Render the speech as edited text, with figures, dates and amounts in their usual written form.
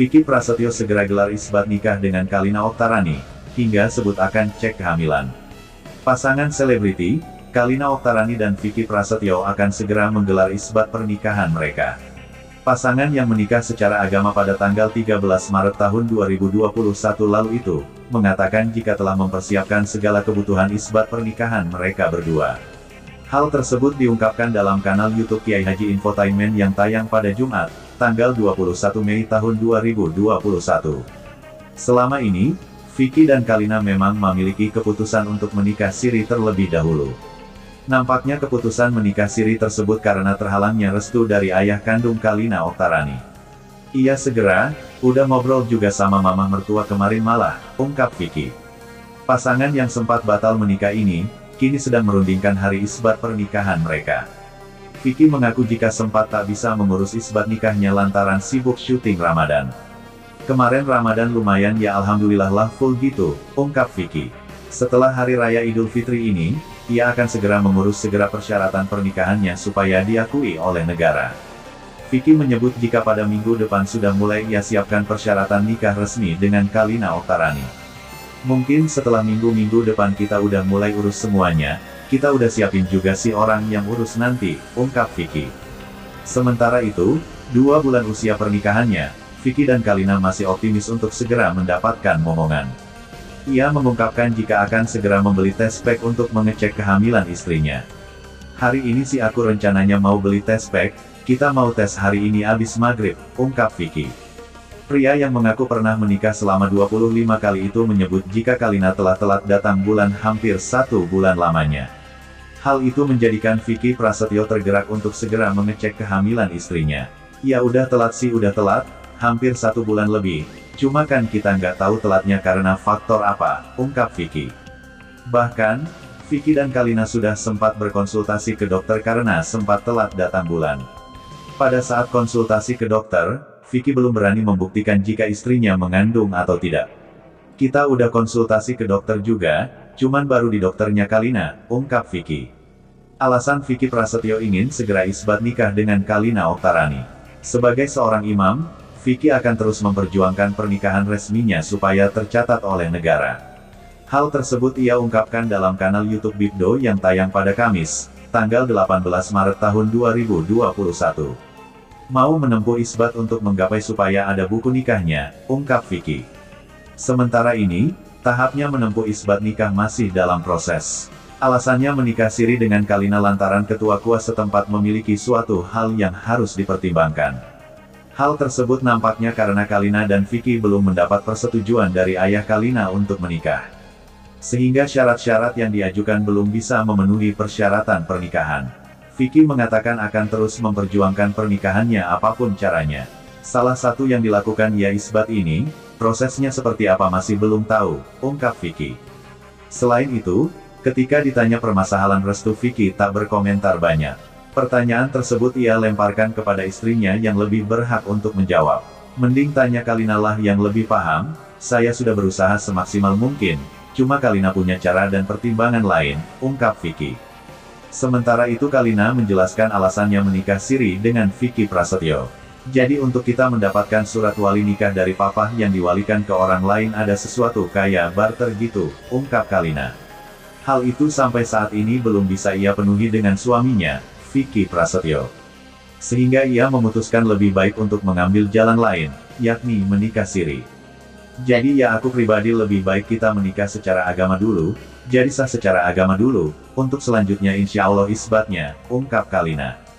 Vicky Prasetyo segera gelar isbat nikah dengan Kalina Oktarani, hingga sebut akan cek kehamilan. Pasangan selebriti, Kalina Oktarani dan Vicky Prasetyo akan segera menggelar isbat pernikahan mereka. Pasangan yang menikah secara agama pada tanggal 13 Maret tahun 2021 lalu itu, mengatakan jika telah mempersiapkan segala kebutuhan isbat pernikahan mereka berdua. Hal tersebut diungkapkan dalam kanal YouTube Kiai Haji Infotainment yang tayang pada Jumat, tanggal 21 Mei tahun 2021. Selama ini, Vicky dan Kalina memang memiliki keputusan untuk menikah siri terlebih dahulu. Nampaknya keputusan menikah siri tersebut karena terhalangnya restu dari ayah kandung Kalina Oktarani. Iya segera, udah ngobrol juga sama mama mertua kemarin malah, ungkap Vicky. Pasangan yang sempat batal menikah ini, kini sedang merundingkan hari isbat pernikahan mereka. Vicky mengaku jika sempat tak bisa mengurus isbat nikahnya lantaran sibuk syuting Ramadan. Kemarin Ramadan lumayan ya alhamdulillah lah full gitu, ungkap Vicky. Setelah hari raya Idul Fitri ini, ia akan segera mengurus persyaratan pernikahannya supaya diakui oleh negara. Vicky menyebut jika pada minggu depan sudah mulai ia siapkan persyaratan nikah resmi dengan Kalina Oktarani. Mungkin setelah minggu-minggu depan kita udah mulai urus semuanya, kita udah siapin juga si orang yang urus nanti, ungkap Vicky. Sementara itu, 2 bulan usia pernikahannya, Vicky dan Kalina masih optimis untuk segera mendapatkan momongan. Ia mengungkapkan jika akan segera membeli tes pack untuk mengecek kehamilan istrinya. Hari ini sih aku rencananya mau beli tes pack, kita mau tes hari ini abis maghrib, ungkap Vicky. Pria yang mengaku pernah menikah selama 25 kali itu menyebut jika Kalina telah telat datang bulan hampir 1 bulan lamanya. Hal itu menjadikan Vicky Prasetyo tergerak untuk segera mengecek kehamilan istrinya. Ya udah telat sih udah telat, hampir 1 bulan lebih, cuma kan kita nggak tahu telatnya karena faktor apa, ungkap Vicky. Bahkan, Vicky dan Kalina sudah sempat berkonsultasi ke dokter karena sempat telat datang bulan. Pada saat konsultasi ke dokter, Vicky belum berani membuktikan jika istrinya mengandung atau tidak. Kita udah konsultasi ke dokter juga, cuman baru di dokternya Kalina, ungkap Vicky. Alasan Vicky Prasetyo ingin segera isbat nikah dengan Kalina Oktarani. Sebagai seorang imam, Vicky akan terus memperjuangkan pernikahan resminya supaya tercatat oleh negara. Hal tersebut ia ungkapkan dalam kanal YouTube Bibdo yang tayang pada Kamis, tanggal 18 Maret tahun 2021. Mau menempuh isbat untuk menggapai supaya ada buku nikahnya, ungkap Vicky. Sementara ini, tahapnya menempuh isbat nikah masih dalam proses. Alasannya menikah siri dengan Kalina lantaran ketua KUA setempat memiliki suatu hal yang harus dipertimbangkan. Hal tersebut nampaknya karena Kalina dan Vicky belum mendapat persetujuan dari ayah Kalina untuk menikah. Sehingga syarat-syarat yang diajukan belum bisa memenuhi persyaratan pernikahan. Vicky mengatakan akan terus memperjuangkan pernikahannya apapun caranya. Salah satu yang dilakukan ya isbat ini, prosesnya seperti apa masih belum tahu, ungkap Vicky. Selain itu, ketika ditanya permasalahan restu Vicky tak berkomentar banyak. Pertanyaan tersebut ia lemparkan kepada istrinya yang lebih berhak untuk menjawab. Mending tanya Kalina lah yang lebih paham, saya sudah berusaha semaksimal mungkin, cuma Kalina punya cara dan pertimbangan lain, ungkap Vicky. Sementara itu Kalina menjelaskan alasannya menikah siri dengan Vicky Prasetyo. Jadi untuk kita mendapatkan surat wali nikah dari papa yang diwalikan ke orang lain ada sesuatu kayak barter gitu, ungkap Kalina. Hal itu sampai saat ini belum bisa ia penuhi dengan suaminya, Vicky Prasetyo. Sehingga ia memutuskan lebih baik untuk mengambil jalan lain, yakni menikah siri. Jadi ya aku pribadi lebih baik kita menikah secara agama dulu, jadi sah secara agama dulu, untuk selanjutnya insya Allah isbatnya, ungkap Kalina.